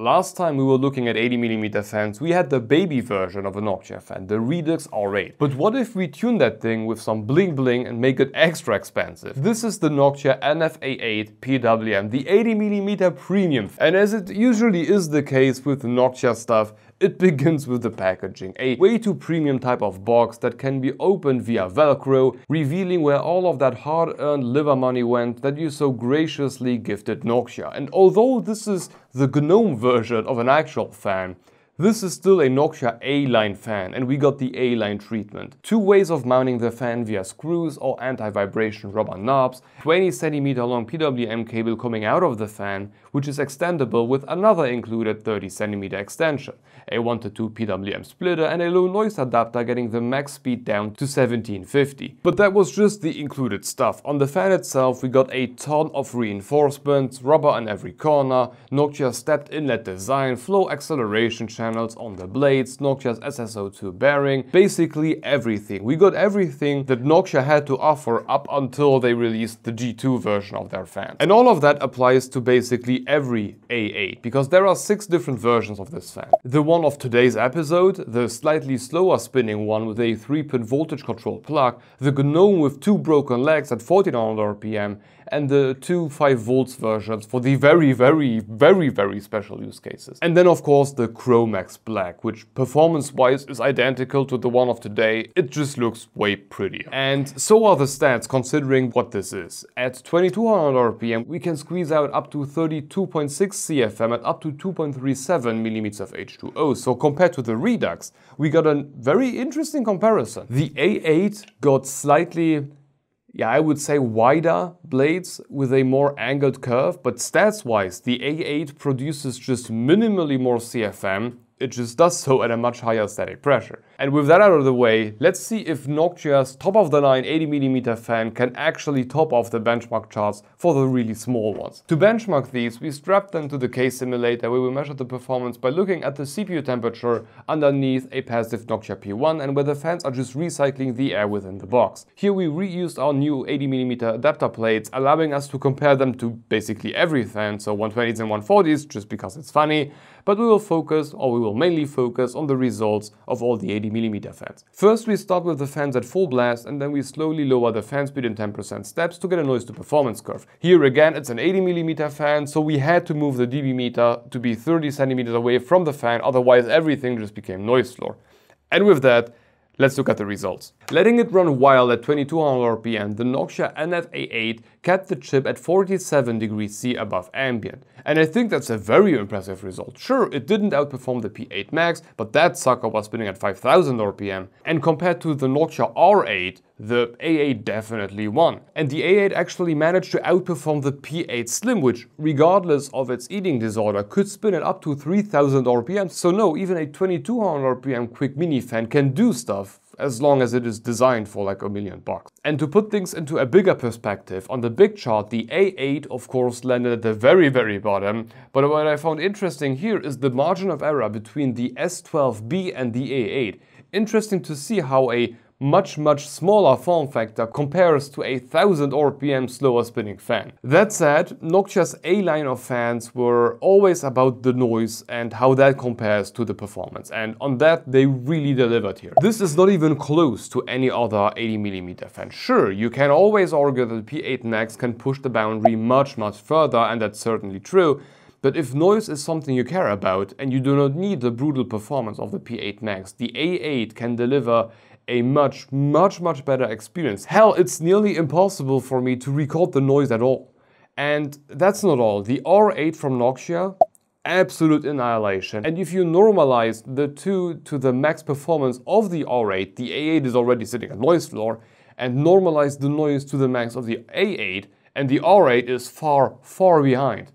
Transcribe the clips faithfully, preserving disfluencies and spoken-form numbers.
Last time we were looking at eighty millimeter fans, we had the baby version of a Noctua fan, the Redux R eight. But what if we tune that thing with some bling bling and make it extra expensive? This is the Noctua N F A eight P W M, the eighty millimeter premium fan. And as it usually is the case with Noctua stuff, it begins with the packaging, a way too premium type of box that can be opened via Velcro, revealing where all of that hard-earned liver money went that you so graciously gifted Noctua. And although this is the GNOME version of an actual fan, this is still a Noctua A-line fan, and we got the A-line treatment. Two ways of mounting the fan via screws or anti-vibration rubber knobs, twenty centimeter long P W M cable coming out of the fan, which is extendable with another included thirty centimeter extension, a one to two P W M splitter and a low noise adapter, getting the max speed down to seventeen fifty. But that was just the included stuff. On the fan itself, we got a ton of reinforcements, rubber on every corner, Noctua stepped inlet design, flow acceleration channel, on the blades, Noctua's S S O two bearing, basically everything. We got everything that Noctua had to offer up until they released the G two version of their fan. And all of that applies to basically every A eight, because there are six different versions of this fan. The one of today's episode, the slightly slower spinning one with a three pin voltage control plug, the GNOME with two broken legs at fourteen hundred R P M, and the two five volts versions for the very, very, very, very special use cases. And then of course the Chrome Max Black, which performance-wise is identical to the one of today. It just looks way prettier. And so are the stats considering what this is. At twenty-two hundred R P M, we can squeeze out up to thirty-two point six C F M and up to two point three seven millimeters of H two O. So compared to the Redux, we got a very interesting comparison. The A eight got slightly, yeah, I would say wider blades with a more angled curve, but stats-wise, the A eight produces just minimally more C F M. It just does so at a much higher static pressure. And with that out of the way, let's see if Noctua's top-of-the-line eighty millimeter fan can actually top off the benchmark charts for the really small ones. To benchmark these, we strapped them to the case simulator, where we measured the performance by looking at the C P U temperature underneath a passive Noctua P one, and where the fans are just recycling the air within the box. Here we reused our new eighty millimeter adapter plates, allowing us to compare them to basically every fan, so one twenties and one forties, just because it's funny, but we will focus, or we will mainly focus, on the results of all the eighty millimeter fans. First we start with the fans at full blast, and then we slowly lower the fan speed in ten percent steps to get a noise to performance curve. Here again it's an eighty millimeter fan, so we had to move the dB meter to be thirty centimeters away from the fan, otherwise everything just became noise floor. And with that, let's look at the results. Letting it run wild at twenty-two hundred R P M, the Noctua N F A eight kept the chip at forty-seven degrees C above ambient. And I think that's a very impressive result. Sure, it didn't outperform the P eight Max, but that sucker was spinning at five thousand R P M. And compared to the Noctua R eight, the A eight definitely won. And the A eight actually managed to outperform the P eight Slim, which, regardless of its eating disorder, could spin at up to three thousand R P M. So no, even a twenty-two hundred R P M quick mini fan can do stuff, as long as it is designed for like a million bucks. And to put things into a bigger perspective, on the big chart, the A eight of course landed at the very, very bottom, but what I found interesting here is the margin of error between the S twelve B and the A eight. Interesting to see how a much, much smaller form factor compares to a one thousand R P M slower spinning fan. That said, Noctua's A-line of fans were always about the noise and how that compares to the performance, and on that they really delivered here. This is not even close to any other eighty millimeter fan. Sure, you can always argue that the P eight Max can push the boundary much, much further, and that's certainly true. But if noise is something you care about, and you do not need the brutal performance of the P eight Max, the A eight can deliver a much, much, much better experience. Hell, it's nearly impossible for me to record the noise at all. And that's not all. The R eight from Noctua, absolute annihilation. And if you normalize the two to the max performance of the R eight, the A eight is already sitting at noise floor, and normalize the noise to the max of the A eight, and the R eight is far, far behind.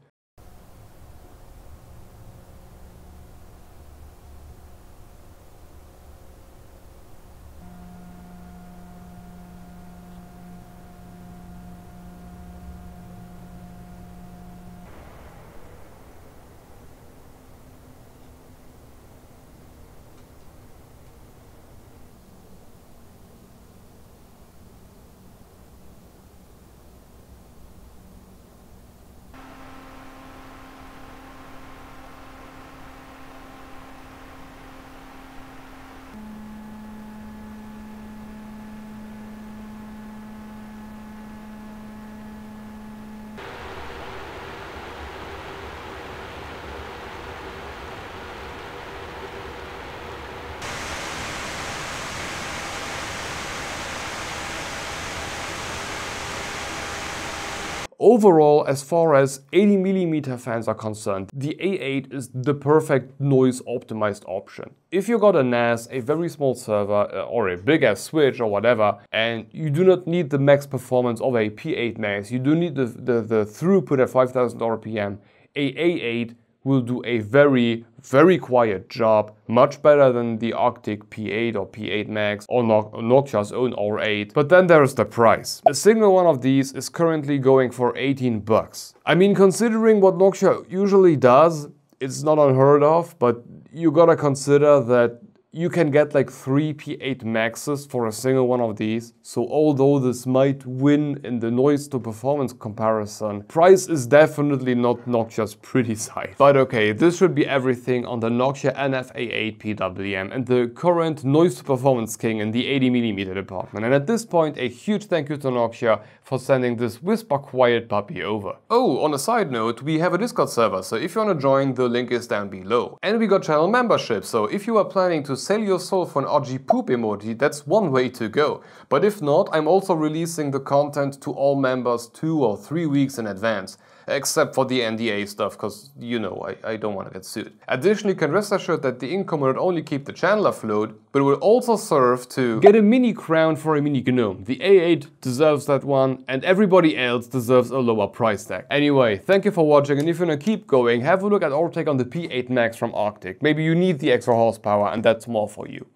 Overall, as far as eighty millimeter fans are concerned, the A eight is the perfect noise optimized option. If you got a N A S, a very small server, or a big ass switch or whatever, and you do not need the max performance of a P eight Max, you do need the, the, the throughput at five thousand R P M, a A eight will do a very, very quiet job, much better than the Arctic P eight or P eight Max or Noctua's own R eight. But then there's the price. A single one of these is currently going for eighteen bucks. I mean, considering what Noctua usually does, it's not unheard of, but you gotta consider that you can get like three P eight Maxes for a single one of these. So although this might win in the noise to performance comparison, price is definitely not Noctua's pretty side. But okay, this should be everything on the Noctua N F A eight P W M and the current noise to performance king in the eighty millimeter department. And at this point, a huge thank you to Noctua for sending this whisper quiet puppy over. Oh, on a side note, we have a Discord server, so if you wanna join, the link is down below. And we got channel membership, so if you are planning to sell your soul for an O G poop emoji, that's one way to go. But if not, I'm also releasing the content to all members two or three weeks in advance. Except for the N D A stuff, because, you know, I, I don't want to get sued. Additionally, you can rest assured that the income will not only keep the channel afloat, but it will also serve to get a mini crown for a mini GNOME. The A eight deserves that one, and everybody else deserves a lower price tag. Anyway, thank you for watching, and if you want to keep going, have a look at our take on the P eight Max from Arctic. Maybe you need the extra horsepower, and that's more for you.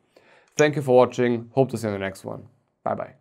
Thank you for watching, hope to see you in the next one. Bye bye.